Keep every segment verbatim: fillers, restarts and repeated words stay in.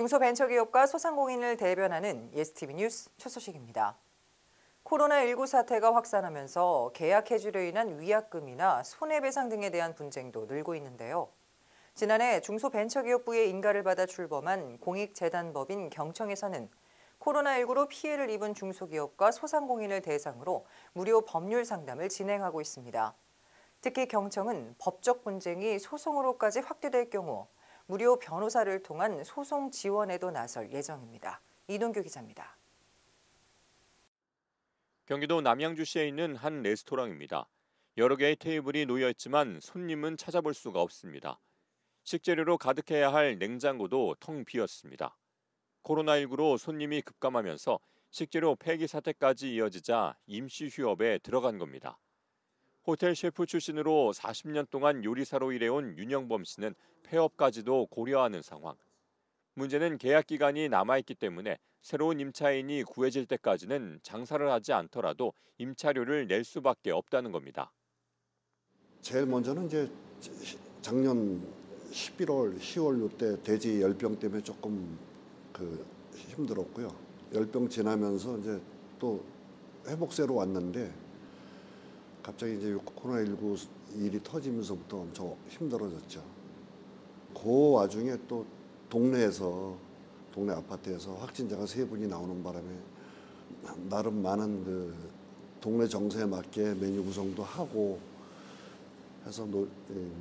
중소벤처기업과 소상공인을 대변하는 예스티비 뉴스 첫 소식입니다. 코로나 일구 사태가 확산하면서 계약 해지로 인한 위약금이나 손해배상 등에 대한 분쟁도 늘고 있는데요. 지난해 중소벤처기업부의 인가를 받아 출범한 공익재단법인 경청에서는 코로나 일구로 피해를 입은 중소기업과 소상공인을 대상으로 무료 법률 상담을 진행하고 있습니다. 특히 경청은 법적 분쟁이 소송으로까지 확대될 경우 무료 변호사를 통한 소송 지원에도 나설 예정입니다. 이동규 기자입니다. 경기도 남양주시에 있는 한 레스토랑입니다. 여러 개의 테이블이 놓여 있지만 손님은 찾아볼 수가 없습니다. 식재료로 가득해야 할 냉장고도 텅 비었습니다. 코로나 일구로 손님이 급감하면서 식재료 폐기 사태까지 이어지자 임시 휴업에 들어간 겁니다. 호텔 셰프 출신으로 사십 년 동안 요리사로 일해온 윤영범 씨는 폐업까지도 고려하는 상황. 문제는 계약 기간이 남아있기 때문에 새로운 임차인이 구해질 때까지는 장사를 하지 않더라도 임차료를 낼 수밖에 없다는 겁니다. 제일 먼저는 이제 작년 십일월, 시월 때 돼지 열병 때문에 조금 그 힘들었고요. 열병 지나면서 이제 또 회복세로 왔는데 갑자기 이제 코로나 일구 일이 터지면서부터 엄청 힘들어졌죠. 그 와중에 또 동네에서 동네 아파트에서 확진자가 세 분이 나오는 바람에 나름 많은 그 동네 정서에 맞게 메뉴 구성도 하고 해서 노,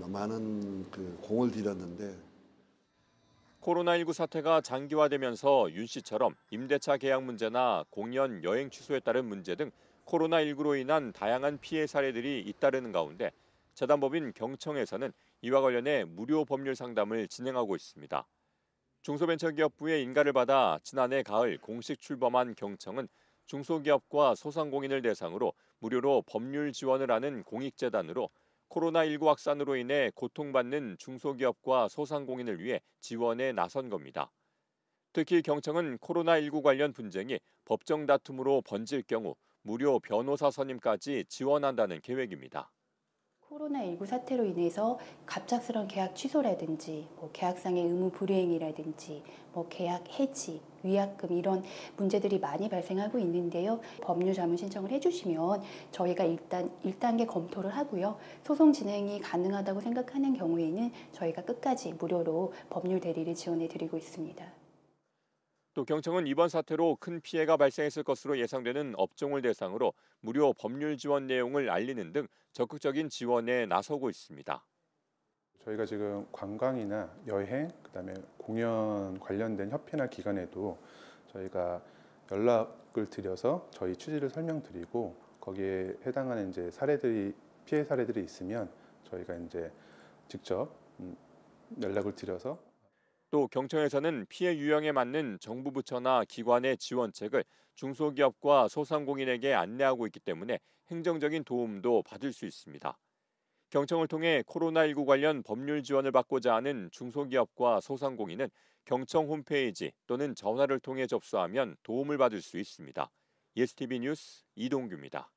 많은 그 공을 들였는데 코로나 일구 사태가 장기화되면서 윤 씨처럼 임대차 계약 문제나 공연, 여행 취소에 따른 문제 등 코로나 일구로 인한 다양한 피해 사례들이 잇따르는 가운데 재단법인 경청에서는 이와 관련해 무료 법률 상담을 진행하고 있습니다. 중소벤처기업부의 인가를 받아 지난해 가을 공식 출범한 경청은 중소기업과 소상공인을 대상으로 무료로 법률 지원을 하는 공익재단으로 코로나 일구 확산으로 인해 고통받는 중소기업과 소상공인을 위해 지원에 나선 겁니다. 특히 경청은 코로나 일구 관련 분쟁이 법정 다툼으로 번질 경우 무료 변호사 선임까지 지원한다는 계획입니다. 코로나 일구 사태로 인해서 갑작스러운 계약 취소라든지 뭐 계약상의 의무 불이행이라든지 뭐 계약 해지, 위약금 이런 문제들이 많이 발생하고 있는데요. 법률 자문 신청을 해주시면 저희가 일단 일 단계 검토를 하고요. 소송 진행이 가능하다고 생각하는 경우에는 저희가 끝까지 무료로 법률 대리를 지원해드리고 있습니다. 또 경청은 이번 사태로 큰 피해가 발생했을 것으로 예상되는 업종을 대상으로 무료 법률 지원 내용을 알리는 등 적극적인 지원에 나서고 있습니다. 저희가 지금 관광이나 여행, 그다음에 공연 관련된 협의나 기관에도 저희가 연락을 드려서 저희 취지를 설명드리고 거기에 해당하는 이제 사례들이 피해 사례들이 있으면 저희가 이제 직접 연락을 드려서. 또 경청에서는 피해 유형에 맞는 정부 부처나 기관의 지원책을 중소기업과 소상공인에게 안내하고 있기 때문에 행정적인 도움도 받을 수 있습니다. 경청을 통해 코로나 일구 관련 법률 지원을 받고자 하는 중소기업과 소상공인은 경청 홈페이지 또는 전화를 통해 접수하면 도움을 받을 수 있습니다. 예스티비 뉴스 이동규입니다.